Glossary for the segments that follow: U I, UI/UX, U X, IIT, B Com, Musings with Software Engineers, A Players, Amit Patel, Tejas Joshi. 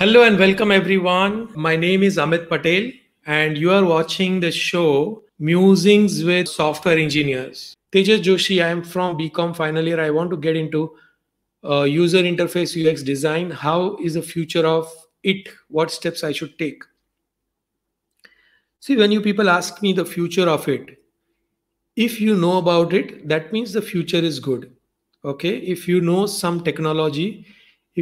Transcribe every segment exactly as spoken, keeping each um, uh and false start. Hello and welcome everyone. My name is Amit Patel and you are watching the show Musings with Software Engineers. Tejas Joshi, I am from B Com final year. I want to get into uh, user interface U X design. How is the future of it? What steps I should take? See, when you people ask me the future of it, if you know about it, that means the future is good. Okay, if you know some technology,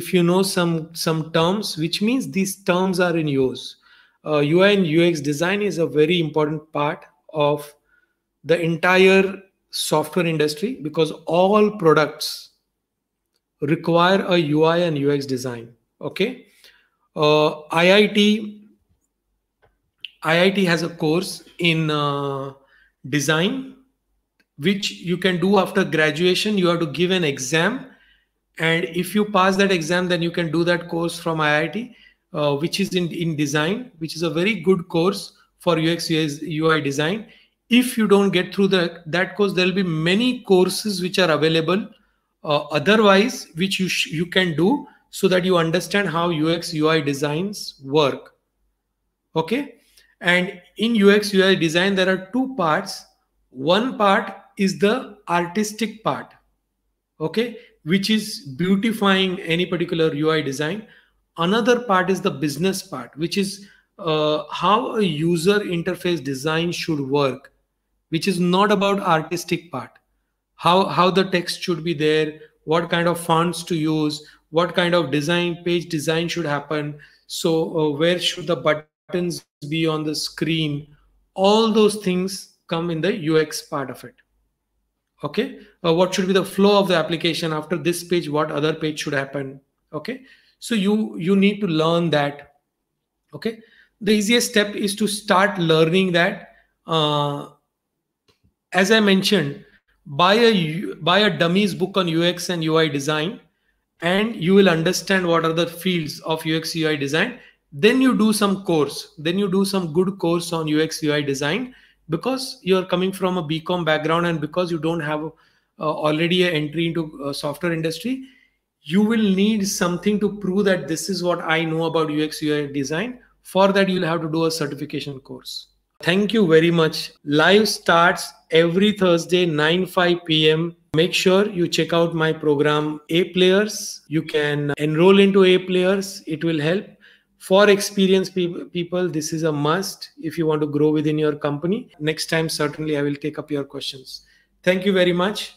if you know some some terms, which means these terms are in use. Uh, U I and U X design is a very important part of the entire software industry because all products require a U I and U X design. Okay, uh, I I T has a course in uh, design, which you can do after graduation. You have to give an exam. And if you pass that exam, then you can do that course from I I T, uh, which is in, in design, which is a very good course for U X U I design. If you don't get through the, that course, there will be many courses which are available uh, otherwise, which you, sh you can do so that you understand how U X U I designs work. Okay. And in U X U I design, there are two parts. One part is the artistic part. Okay. Which is beautifying any particular U I design. Another part is the business part, which is uh, how a user interface design should work, which is not about artistic part. How, how the text should be there, what kind of fonts to use, what kind of design, page design should happen. So uh, where should the buttons be on the screen? All those things come in the U X part of it. Okay, uh, what should be the flow of the application after this page? What other page should happen? Okay, so you you need to learn that. Okay, the easiest step is to start learning that. Uh, as I mentioned, buy a buy a dummy's book on U X and U I design, and you will understand what are the fields of U X U I design. Then you do some course. Then you do some good course on U X U I design. Because you're coming from a B Com background and because you don't have uh, already an entry into uh, software industry, you will need something to prove that this is what I know about U X U I design. For that, you'll have to do a certification course. Thank you very much. Live starts every Thursday, nine five P M Make sure you check out my program, A Players. You can enroll into A Players. It will help. For experienced people, this is a must if you want to grow within your company. Next time, certainly I will take up your questions. Thank you very much.